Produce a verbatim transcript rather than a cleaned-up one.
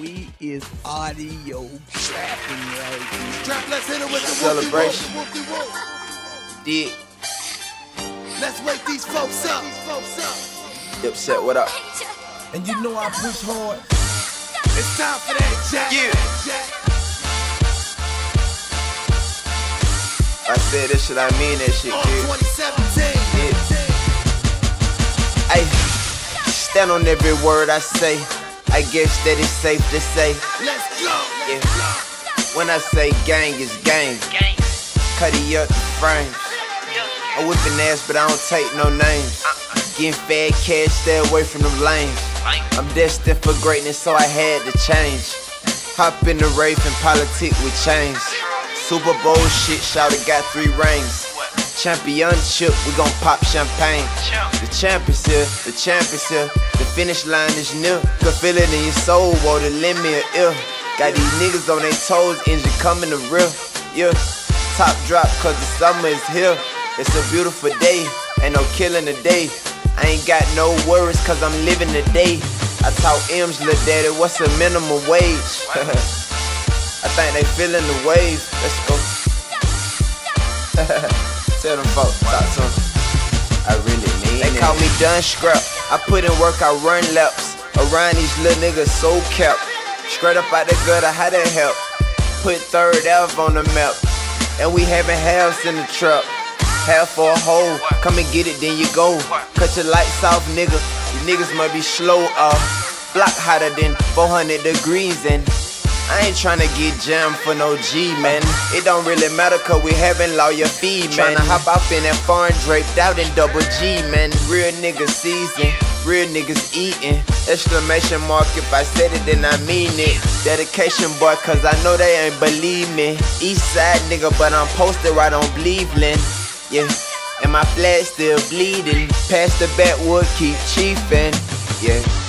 We is audio trapping right now. Trap, let's hit it with the celebration. Dick. Let's wake these folks up. Dipset, what up? And you know I push hard. It's time for that jack. Yeah. I said this shit, I mean that shit, kid. twenty seventeen. Ay, stand on every word I say. I guess that it's safe to say. Let's go. Yeah. When I say gang, it's gang. Cutty up the frames. I'm whipping ass, but I don't take no names. Getting fed cash, stay away from them lanes. I'm destined for greatness, so I had to change. Hop in the rave and politic with change. Super Bowl shit, shout it, got three rings. Championship, we gon' pop champagne. The champ is here, the champ is here. The finish line is near. Could feel it in your soul, water, lend me an ear. Got these niggas on their toes, engine coming to real. Yeah, top drop, cause the summer is here. It's a beautiful day, ain't no killing today. I ain't got no worries, cause I'm living today. I taught M's, lil' daddy, what's a minimum wage? I think they feeling the wave, let's go. Tell them folks, talk to them. I really mean it. They call me done scrap. I put in work, I run laps. Around these little niggas so kept. Straight up out the gutter, how that help? Put third F on the map. And we having halves in the truck. Half for a hole. Come and get it, then you go. Cut your lights off, nigga. You niggas might be slow up. Block hotter than four hundred degrees and I ain't tryna get jammed for no G, man. It don't really matter, cause we haven't lost your feed, man. Tryna hop off in that foreign draped out in double G, man. Real niggas season, real niggas eating. Exclamation mark, if I said it, then I mean it. Dedication, boy, cause I know they ain't believe me. East side nigga, but I'm posted right on Cleveland. Yeah, and my flag still bleeding. Past the backwood, keep chiefin', yeah.